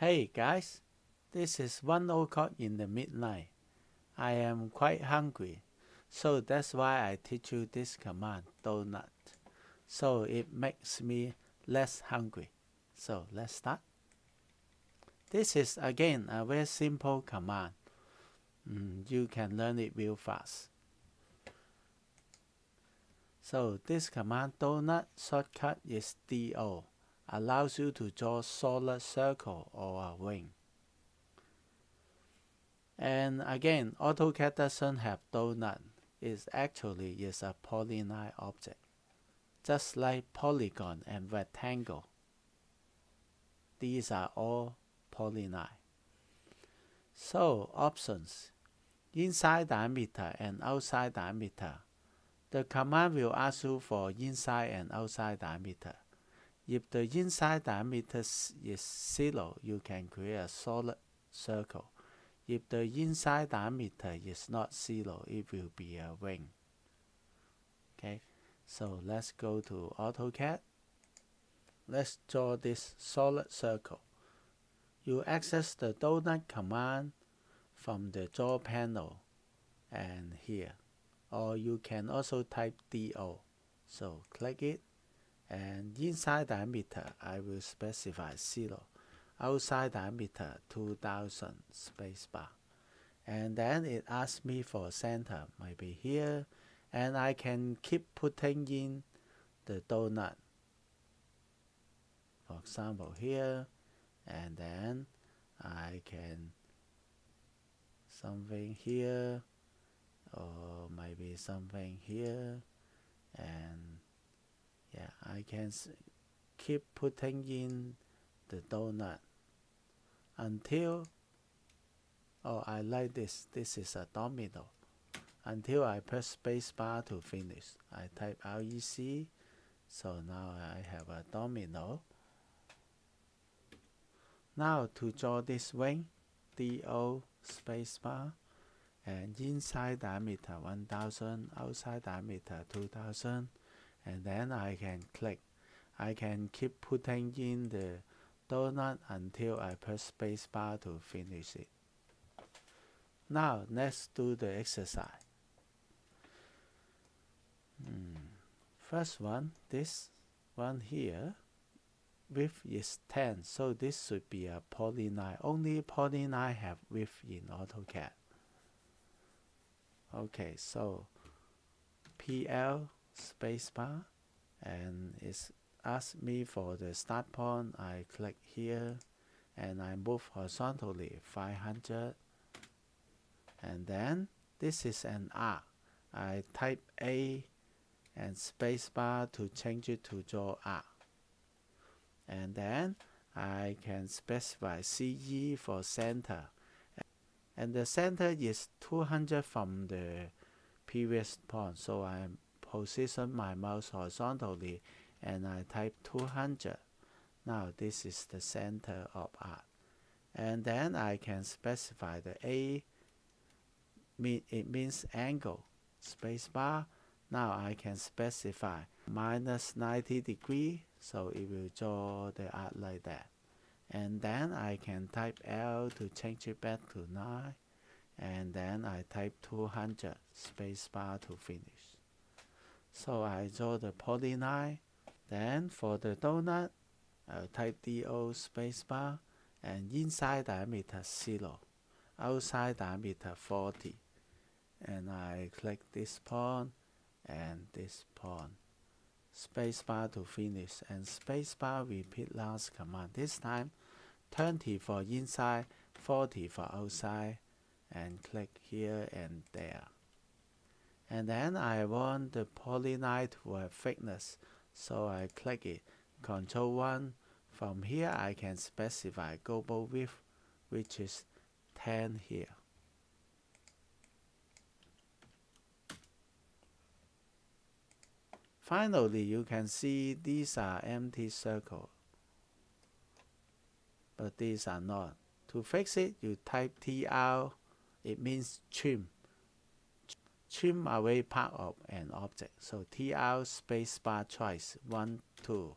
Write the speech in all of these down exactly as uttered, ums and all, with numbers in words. Hey guys, this is one o'clock in the midnight. I am quite hungry, so that's why I teach you this command, donut. So it makes me less hungry. So let's start. This is again a very simple command. Mm, you can learn it real fast. So this command, donut shortcut is D O. Allows you to draw a solid circle or a ring. And again, AutoCAD doesn't have donut. It actually is a polyline object, just like polygon and rectangle. These are all polyline. So options, inside diameter and outside diameter. The command will ask you for inside and outside diameter. If the inside diameter is zero, you can create a solid circle. If the inside diameter is not zero, it will be a ring. Okay, so let's go to AutoCAD. Let's draw this solid circle. You access the donut command from the draw panel and here. Or you can also type D O. So click it. And inside diameter, I will specify zero. Outside diameter, two thousand spacebar. And then it asks me for center, maybe here. And I can keep putting in the donut. For example, here. And then I can something here. Or maybe something here. And yeah, I can keep putting in the donut until, oh, I like this, this is a domino, until I press spacebar to finish. I type R E C, so now I have a domino. Now to draw this wing, D O spacebar, and inside diameter one thousand, outside diameter two thousand. And then I can click. I can keep putting in the donut until I press spacebar to finish it. Now let's do the exercise. Hmm. First one, this one here, width is ten, so this should be a polyline. Only polyline have width in AutoCAD. Okay, so P L spacebar, and it's asked me for the start point. I click here and I move horizontally five hundred, and then this is an arc. I type A and spacebar to change it to draw arc, and then I can specify C E for center, and the center is two hundred from the previous point, so I'm position my mouse horizontally and I type two hundred. Now this is the center of arc. And then I can specify the A, it means angle, spacebar. Now I can specify minus ninety degrees, so it will draw the arc like that. And then I can type L to change it back to nine. And then I type two hundred, spacebar to finish. So I draw the polyline. Then for the donut, I'll type D O spacebar, and inside diameter zero, outside diameter forty, and I click this point and this point, spacebar to finish, and spacebar repeat last command. This time, twenty for inside, forty for outside, and click here and there. And then I want the polyline to have thickness, so I click it, control one. From here I can specify global width, which is ten here. Finally, you can see these are empty circles, but these are not. To fix it, you type T R, it means trim. Trim away part of an object. So T R spacebar twice, one, two,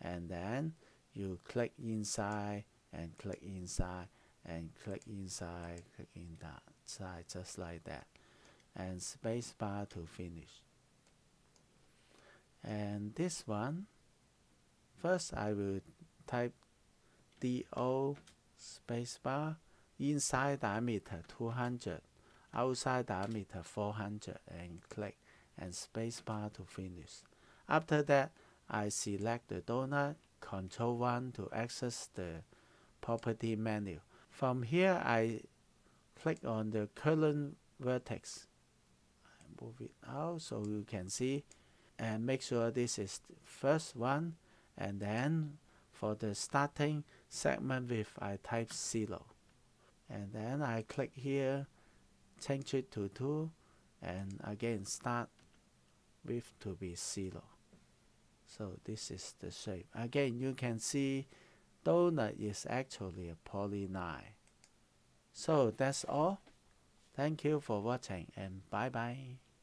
and then you click inside and click inside and click inside, click inside, just like that, and spacebar to finish. And this one, first I will type D O spacebar, inside diameter two hundred, outside diameter four hundred, and click and spacebar to finish. After that, I select the donut, control one to access the property menu. From here, I click on the current vertex. I move it out so you can see, and make sure this is the first one. And then for the starting segment width, I type zero. And then I click here, change it to two, and again start width to be zero. So this is the shape. Again, you can see donut is actually a polyline. So that's all. Thank you for watching, and bye bye.